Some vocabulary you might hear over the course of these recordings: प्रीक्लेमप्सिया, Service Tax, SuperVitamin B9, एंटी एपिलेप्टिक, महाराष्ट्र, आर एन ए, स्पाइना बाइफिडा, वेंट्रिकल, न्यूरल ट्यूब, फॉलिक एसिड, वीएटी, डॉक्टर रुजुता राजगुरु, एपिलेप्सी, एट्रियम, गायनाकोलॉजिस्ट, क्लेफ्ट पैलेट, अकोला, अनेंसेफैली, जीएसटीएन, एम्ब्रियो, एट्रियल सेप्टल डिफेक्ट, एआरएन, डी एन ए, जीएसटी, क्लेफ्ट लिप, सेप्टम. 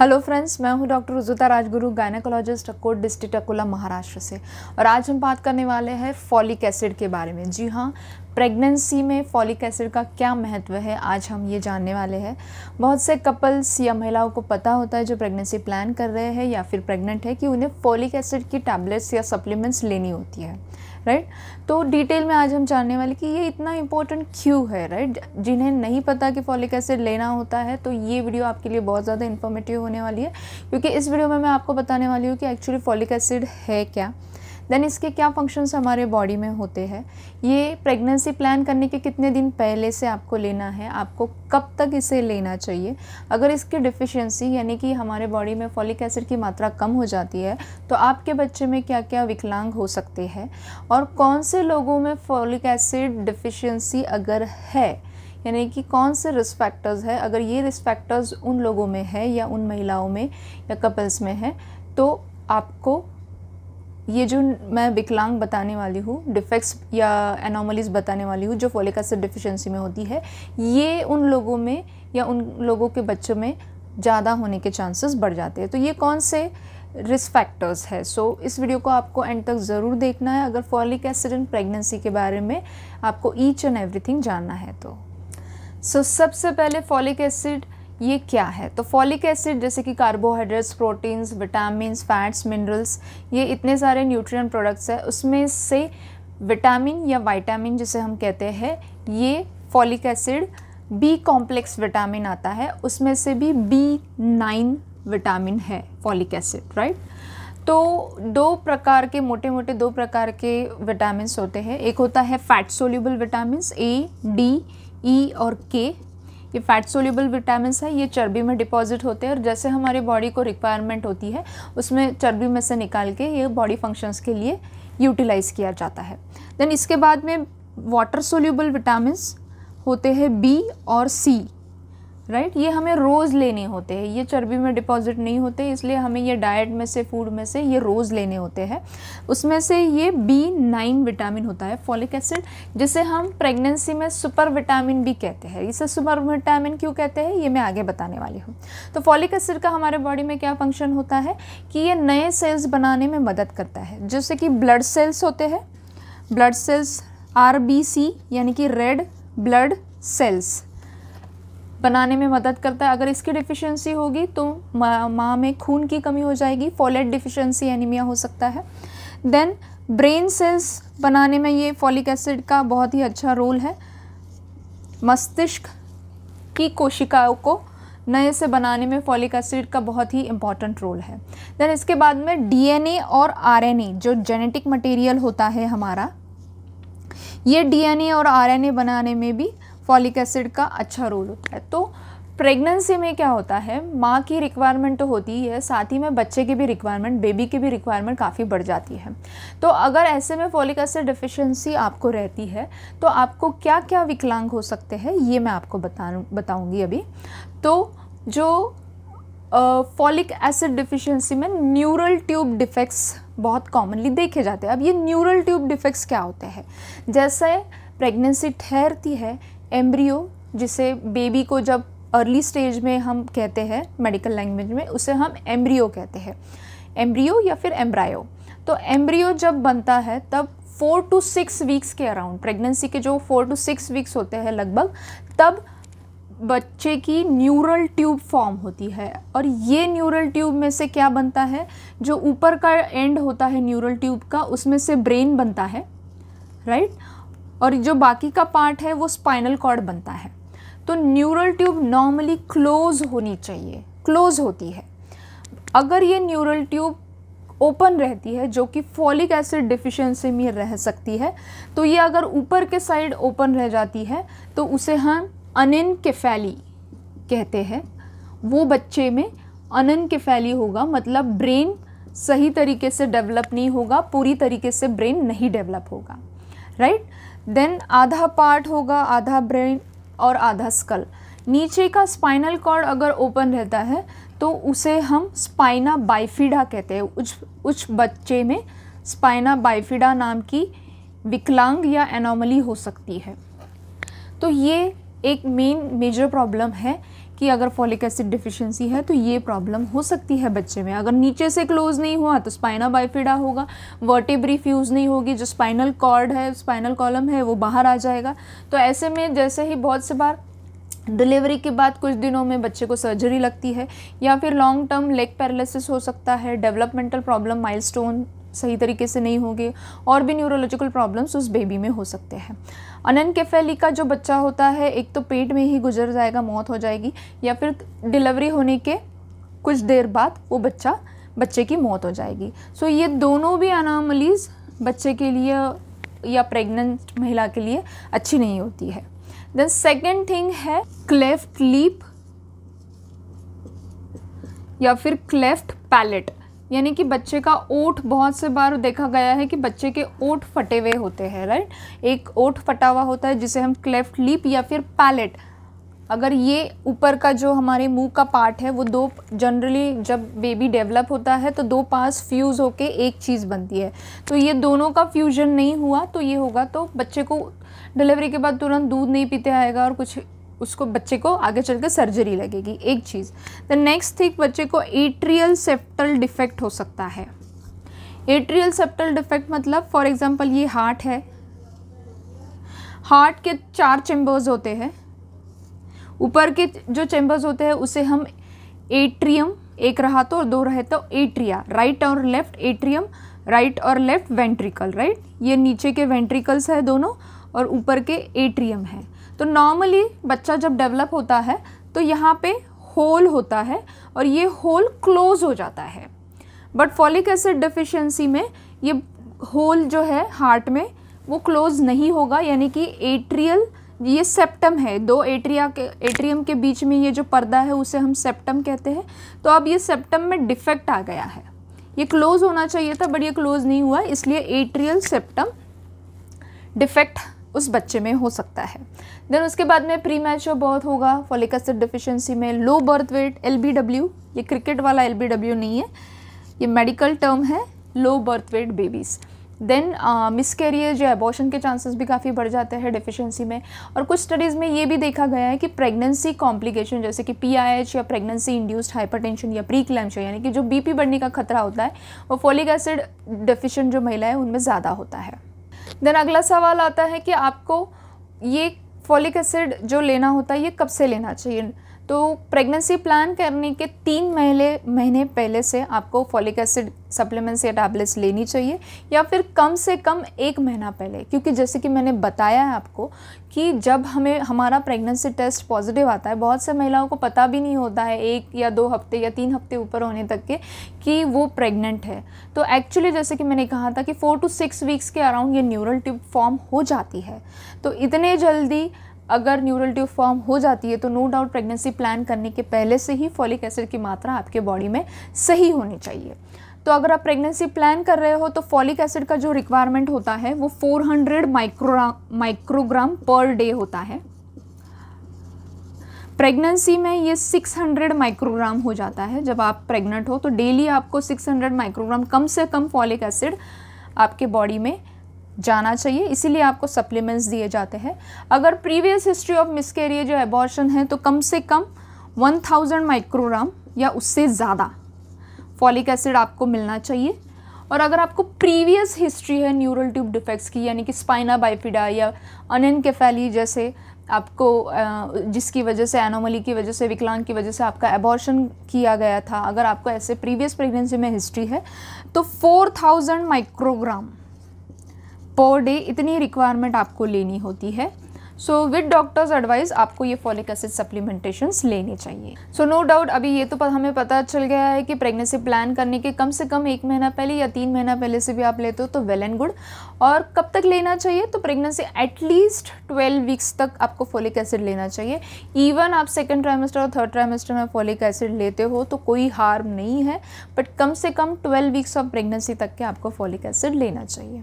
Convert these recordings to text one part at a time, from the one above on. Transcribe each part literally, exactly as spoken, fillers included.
Hello friends, मैं हूं डॉक्टर रुजुता राजगुरु, गायनाकोलॉजिस्ट, अकोला district, अकोला महाराष्ट्र से। और आज हम बात करने वाले हैं फॉलिक एसिड के बारे में। जी हाँ, प्रेगनेंसी में फॉलिक एसिड का क्या महत्व है, आज हम ये जानने वाले हैं। बहुत से कपल्स या महिलाओं को पता होता है जो प्रेगनेंसी प्लान कर रहे हैं या फिर प्रेग्नेंट है, कि उन्हें फॉलिक एसिड की टैबलेट्स या सप्लीमेंट्स लेनी होती है, राइट। तो डिटेल में आज हम जानने वाले कि ये इतना इम्पोर्टेंट क्यों है, राइट। जिन्हें नहीं पता कि फॉलिक एसिड लेना होता है, तो ये वीडियो आपके लिए बहुत ज़्यादा इन्फॉर्मेटिव होने वाली है, क्योंकि इस वीडियो में मैं आपको बताने वाली हूँ कि एक्चुअली फॉलिक एसिड है क्या, देन इसके क्या फंक्शंस हमारे बॉडी में होते हैं, ये प्रेगनेंसी प्लान करने के कितने दिन पहले से आपको लेना है, आपको कब तक इसे लेना चाहिए। अगर इसकी डिफिशियंसी यानी कि हमारे बॉडी में फॉलिक एसिड की मात्रा कम हो जाती है, तो आपके बच्चे में क्या क्या विकलांग हो सकते हैं, और कौन से लोगों में फॉलिक एसिड डिफिशियंसी अगर है, यानी कि कौन से रिस्क फैक्टर्स है। अगर ये रिस्क फैक्टर्स उन लोगों में है या उन महिलाओं में या कपल्स में है, तो आपको ये जो मैं विकलांग बताने वाली हूँ, डिफेक्ट्स या एनोमलीज बताने वाली हूँ जो फॉलिक एसिड डिफिशियंसी में होती है, ये उन लोगों में या उन लोगों के बच्चों में ज़्यादा होने के चांसेस बढ़ जाते हैं। तो ये कौन से रिस्क फैक्टर्स है, सो so, इस वीडियो को आपको एंड तक ज़रूर देखना है अगर फॉलिक एसिड एंड प्रेगनेंसी के बारे में आपको ईच एंड एवरीथिंग जानना है तो। सो so, सबसे पहले फॉलिक एसिड ये क्या है। तो फॉलिक एसिड जैसे कि carbohydrates, proteins, vitamins, fats, minerals, ये इतने सारे न्यूट्रिएंट प्रोडक्ट्स हैं, उसमें से विटामिन या विटामिन जिसे हम कहते हैं, ये फॉलिक एसिड B complex vitamin आता है, उसमें से भी बी नाइन विटामिन है फॉलिक एसिड, राइट। तो दो प्रकार के मोटे मोटे दो प्रकार के विटामिन होते हैं। एक होता है fat soluble vitamin A, D, E और के। ये फैट सोल्यूबल विटामिन्स है, ये चर्बी में डिपॉजिट होते हैं और जैसे हमारे बॉडी को रिक्वायरमेंट होती है, उसमें चर्बी में से निकाल के ये बॉडी फंक्शंस के लिए यूटिलाइज़ किया जाता है। देन इसके बाद में वाटर सोल्यूबल विटामिन्स होते हैं बी और सी, राइट। ये हमें रोज़ लेने होते हैं, ये चर्बी में डिपॉजिट नहीं होते, इसलिए हमें ये डाइट में से, फूड में से ये रोज़ लेने होते हैं। उसमें से ये बी नाइन विटामिन होता है फॉलिक एसिड, जिसे हम प्रेगनेंसी में सुपर विटामिन भी कहते हैं। इसे सुपर विटामिन क्यों कहते हैं, ये मैं आगे बताने वाली हूँ। तो फॉलिक एसिड का हमारे बॉडी में क्या फंक्शन होता है कि ये नए सेल्स बनाने में मदद करता है, जैसे कि ब्लड सेल्स होते हैं, blood cells R B C यानी कि रेड ब्लड सेल्स बनाने में मदद करता है। अगर इसकी डिफिशियंसी होगी तो माँ मा में खून की कमी हो जाएगी, फोलेट डिफिशियंसी एनीमिया हो सकता है। देन ब्रेन सेल्स बनाने में ये फॉलिक एसिड का बहुत ही अच्छा रोल है, मस्तिष्क की कोशिकाओं को नए से बनाने में फॉलिक एसिड का बहुत ही इम्पॉर्टेंट रोल है। देन इसके बाद में डी एन ए और आर एन ए जो जेनेटिक मटेरियल होता है हमारा, ये डी एन ए और आर एन ए बनाने में भी फॉलिक एसिड का अच्छा रोल होता है। तो प्रेगनेंसी में क्या होता है, माँ की रिक्वायरमेंट तो होती ही है, साथ ही में बच्चे की भी रिक्वायरमेंट, बेबी की भी रिक्वायरमेंट काफ़ी बढ़ जाती है। तो अगर ऐसे में फॉलिक एसिड डिफिशियंसी आपको रहती है, तो आपको क्या क्या विकलांग हो सकते हैं ये मैं आपको बता बताऊँगी अभी। तो जो फॉलिक एसिड डिफिशियंसी में न्यूरल ट्यूब डिफेक्ट्स बहुत कॉमनली देखे जाते हैं। अब ये न्यूरल ट्यूब डिफेक्ट्स क्या होते हैं, जैसे प्रेगनेंसी ठहरती है, एम्ब्रियो जिसे बेबी को जब अर्ली स्टेज में हम कहते हैं मेडिकल लैंग्वेज में, उसे हम एम्ब्रियो कहते हैं, एम्ब्रियो या फिर एम्ब्रायो। तो एम्ब्रियो जब बनता है तब फोर टू सिक्स वीक्स के अराउंड, प्रेगनेंसी के जो फोर टू सिक्स वीक्स होते हैं लगभग, तब बच्चे की न्यूरल ट्यूब फॉर्म होती है। और ये न्यूरल ट्यूब में से क्या बनता है, जो ऊपर का एंड होता है न्यूरल ट्यूब का, उसमें से ब्रेन बनता है, राइट, और जो बाकी का पार्ट है वो स्पाइनल कॉर्ड बनता है। तो न्यूरल ट्यूब नॉर्मली क्लोज होनी चाहिए, क्लोज होती है। अगर ये न्यूरल ट्यूब ओपन रहती है, जो कि फॉलिक एसिड डिफिशियंसी में रह सकती है, तो ये अगर ऊपर के साइड ओपन रह जाती है, तो उसे हम अनेंसेफैली कहते हैं। वो बच्चे में अनेंसेफैली होगा, मतलब ब्रेन सही तरीके से डेवलप नहीं होगा, पूरी तरीके से ब्रेन नहीं डेवलप होगा, राइट। देन आधा पार्ट होगा, आधा ब्रेन और आधा स्कल। नीचे का स्पाइनल कॉर्ड अगर ओपन रहता है, तो उसे हम स्पाइना बाइफिडा कहते हैं। उस उस बच्चे में स्पाइना बाइफिडा नाम की विकलांग या एनोमली हो सकती है। तो ये एक मेन मेजर प्रॉब्लम है कि अगर फॉलिक एसिड डिफिशिएंसी है तो ये प्रॉब्लम हो सकती है बच्चे में। अगर नीचे से क्लोज नहीं हुआ तो स्पाइना बाइफिडा होगा, वर्टिब्री फ्यूज़ नहीं होगी, जो स्पाइनल कॉर्ड है, स्पाइनल कॉलम है, वो बाहर आ जाएगा। तो ऐसे में जैसे ही बहुत से बार डिलीवरी के बाद कुछ दिनों में बच्चे को सर्जरी लगती है, या फिर लॉन्ग टर्म लेग पैरालिसिस हो सकता है, डेवलपमेंटल प्रॉब्लम, माइलस्टोन सही तरीके से नहीं होंगे, और भी न्यूरोलॉजिकल प्रॉब्लम्स उस बेबी में हो सकते हैं। अनेंसेफैली का जो बच्चा होता है, एक तो पेट में ही गुजर जाएगा, मौत हो जाएगी, या फिर डिलीवरी होने के कुछ देर बाद वो बच्चा बच्चे की मौत हो जाएगी। सो ये दोनों भी अनामलीज़ बच्चे के लिए या प्रेग्नेंट महिला के लिए अच्छी नहीं होती है। देन सेकेंड थिंग है क्लेफ्ट लिप या फिर क्लेफ्ट पैलेट, यानी कि बच्चे का ओठ, बहुत से बार देखा गया है कि बच्चे के ओठ फटे हुए होते हैं, राइट। एक ओठ फटा हुआ होता है जिसे हम क्लेफ्ट लिप या फिर पैलेट, अगर ये ऊपर का जो हमारे मुंह का पार्ट है, वो दो जनरली जब बेबी डेवलप होता है तो दो पार्ट्स फ्यूज़ होके एक चीज़ बनती है, तो ये दोनों का फ्यूजन नहीं हुआ तो ये होगा, तो बच्चे को डिलीवरी के बाद तुरंत दूध नहीं पीते आएगा और कुछ उसको बच्चे को आगे चल कर सर्जरी लगेगी, एक चीज़। द नेक्स्ट थिंग, बच्चे को एट्रियल सेप्टल डिफेक्ट हो सकता है। एट्रियल सेप्टल डिफेक्ट मतलब फॉर एग्जांपल ये हार्ट है, हार्ट के चार चैम्बर्स होते हैं, ऊपर के जो चैम्बर्स होते हैं उसे हम एट्रियम, एक रहा तो और दो रहे तो एट्रिया, राइट और लेफ्ट एट्रियम, राइट और लेफ्ट वेंट्रिकल, राइट। ये नीचे के वेंट्रिकल्स है दोनों और ऊपर के एट्रियम है। तो नॉर्मली बच्चा जब डेवलप होता है तो यहाँ पे होल होता है और ये होल क्लोज हो जाता है, बट फॉलिक एसिड डिफिशिएंसी में ये होल जो है हार्ट में वो क्लोज नहीं होगा, यानी कि एट्रियल, ये सेप्टम है, दो एट्रिया के एट्रियम के बीच में ये जो पर्दा है उसे हम सेप्टम कहते हैं। तो अब ये सेप्टम में डिफेक्ट आ गया है, ये क्लोज होना चाहिए था बट ये क्लोज नहीं हुआ, इसलिए एट्रियल सेप्टम डिफेक्ट उस बच्चे में हो सकता है। देन उसके बाद में प्री मैच्योर बर्थ होगा फॉलिक एसिड डिफिशिएंसी में, low birth weight, L B W, ये क्रिकेट वाला एल बी डब्ल्यू नहीं है, ये मेडिकल टर्म है, low birth weight babies. Then miscarriage या एबॉर्शन के चांसेस भी काफ़ी बढ़ जाते हैं डिफिशिएंसी में। और कुछ स्टडीज़ में ये भी देखा गया है कि प्रेगनेंसी कॉम्प्लिकेशन जैसे कि पी आई एच या प्रेगनेंसी इंड्यूस्ड हाइपरटेंशन या प्रीक्लेमप्सिया, यानी कि जो बीपी बढ़ने का खतरा होता है वो फॉलिक एसिड डिफिशिएंट जो महिलाएं उनमें ज़्यादा होता है। देन अगला सवाल आता है कि आपको ये फॉलिक एसिड जो लेना होता है ये कब से लेना चाहिए। तो प्रेगनेंसी प्लान करने के तीन महीने महीने पहले से आपको फॉलिक एसिड सप्लीमेंट्स या टैबलेट्स लेनी चाहिए, या फिर कम से कम एक महीना पहले, क्योंकि जैसे कि मैंने बताया है आपको कि जब हमें हमारा प्रेगनेंसी टेस्ट पॉजिटिव आता है, बहुत से महिलाओं को पता भी नहीं होता है एक या दो हफ्ते या तीन हफ्ते ऊपर होने तक के कि वो प्रेग्नेंट है। तो एक्चुअली जैसे कि मैंने कहा था कि फोर टू सिक्स वीक्स के अराउंड ये न्यूरल ट्यूब फॉर्म हो जाती है, तो इतने जल्दी अगर न्यूरल ट्यूब फॉर्म हो जाती है तो नो डाउट प्रेगनेंसी प्लान करने के पहले से ही फॉलिक एसिड की मात्रा आपके बॉडी में सही होनी चाहिए। तो अगर आप प्रेगनेंसी प्लान कर रहे हो तो फॉलिक एसिड का जो रिक्वायरमेंट होता है वो चार सौ माइक्रो माइक्रोग्राम पर डे होता है, प्रेगनेंसी में ये छह सौ माइक्रोग्राम हो जाता है जब आप प्रेग्नेंट हो। तो डेली आपको छह सौ माइक्रोग्राम कम से कम फॉलिक एसिड आपके बॉडी में जाना चाहिए, इसीलिए आपको सप्लीमेंट्स दिए जाते हैं। अगर प्रीवियस हिस्ट्री ऑफ मिसकैरियज या एबॉर्शन है तो कम से कम एक हज़ार माइक्रोग्राम या उससे ज़्यादा फॉलिक एसिड आपको मिलना चाहिए। और अगर आपको प्रीवियस हिस्ट्री है न्यूरल ट्यूब डिफेक्ट्स की, यानी कि स्पाइना बाइफिडा या अनेंसेफैली जैसे, आपको जिसकी वजह से एनोमली की वजह से, विकलांग की वजह से आपका एबॉर्शन किया गया था, अगर आपको ऐसे प्रीवियस प्रेगनेंसी में हिस्ट्री है तो चार हज़ार माइक्रोग्राम पर डे इतनी रिक्वायरमेंट आपको लेनी होती है। सो विद डॉक्टर्स एडवाइस आपको ये फॉलिक एसिड सप्लीमेंटेशंस लेने चाहिए। सो नो डाउट अभी ये तो हमें पता चल गया है कि प्रेगनेंसी प्लान करने के कम से कम एक महीना पहले या तीन महीना पहले से भी आप लेते हो तो वेल एंड गुड। और कब तक लेना चाहिए तो प्रेगनेंसी एटलीस्ट ट्वेल्व वीक्स तक आपको फॉलिक एसिड लेना चाहिए। इवन आप सेकेंड ट्राइमेस्टर और थर्ड ट्राइमेस्टर में फॉलिक एसिड लेते हो तो कोई हार्म नहीं है, बट कम से कम ट्वेल्व वीक्स ऑफ प्रेगनेंसी तक के आपको फॉलिक एसिड लेना चाहिए।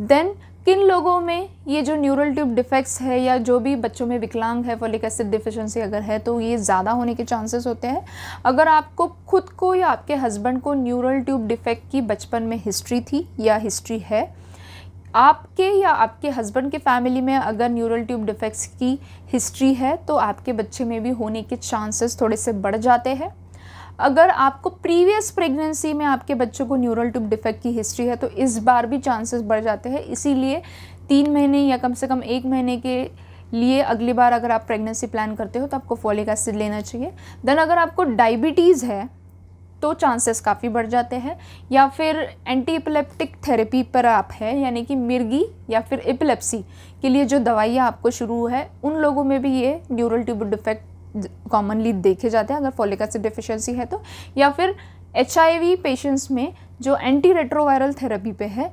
देन किन लोगों में ये जो न्यूरल ट्यूब डिफेक्ट्स है या जो भी बच्चों में विकलांग है फॉलिक एसिड डिफिशिएंसी अगर है तो ये ज़्यादा होने के चांसेस होते हैं। अगर आपको खुद को या आपके हस्बैंड को न्यूरल ट्यूब डिफेक्ट की बचपन में हिस्ट्री थी या हिस्ट्री है, आपके या आपके हस्बैंड के फैमिली में अगर न्यूरल ट्यूब डिफेक्ट्स की हिस्ट्री है तो आपके बच्चे में भी होने के चांसेस थोड़े से बढ़ जाते हैं। अगर आपको प्रीवियस प्रेगनेंसी में आपके बच्चों को न्यूरल ट्यूब डिफेक्ट की हिस्ट्री है तो इस बार भी चांसेस बढ़ जाते हैं। इसीलिए तीन महीने या कम से कम एक महीने के लिए अगली बार अगर आप प्रेगनेंसी प्लान करते हो तो आपको फॉलिक एसिड लेना चाहिए। देन अगर आपको डायबिटीज़ है तो चांसेस काफ़ी बढ़ जाते हैं। या फिर एंटी एपिलेप्टिक थेरेपी पर आप है, यानी कि मिर्गी या फिर एपिलेप्सी के लिए जो दवाइयाँ आपको शुरू है उन लोगों में भी ये न्यूरल ट्यूब डिफेक्ट कॉमनली देखे जाते हैं अगर फॉलिक एसिड डिफिशियंसी है तो। या फिर एच आई वी पेशेंट्स में जो एंटी रेट्रोवायरल थेरेपी पे है,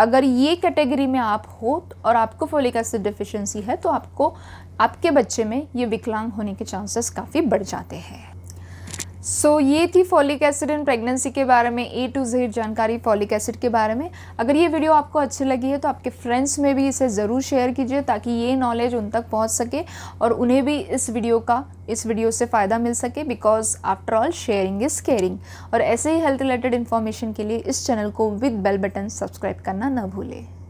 अगर ये कैटेगरी में आप हो और आपको फॉलिक एसिड डिफिशियंसी है तो आपको आपके बच्चे में ये विकलांग होने के चांसेस काफ़ी बढ़ जाते हैं। सो so, ये थी फॉलिक एसिड इन प्रेगनेंसी के बारे में ए टू जेड जानकारी फॉलिक एसिड के बारे में। अगर ये वीडियो आपको अच्छी लगी है तो आपके फ्रेंड्स में भी इसे ज़रूर शेयर कीजिए ताकि ये नॉलेज उन तक पहुंच सके और उन्हें भी इस वीडियो का इस वीडियो से फ़ायदा मिल सके, because after all sharing is caring. और ऐसे ही हेल्थ रिलेटेड इन्फॉर्मेशन के लिए इस चैनल को विद बेल बटन सब्सक्राइब करना न भूलें।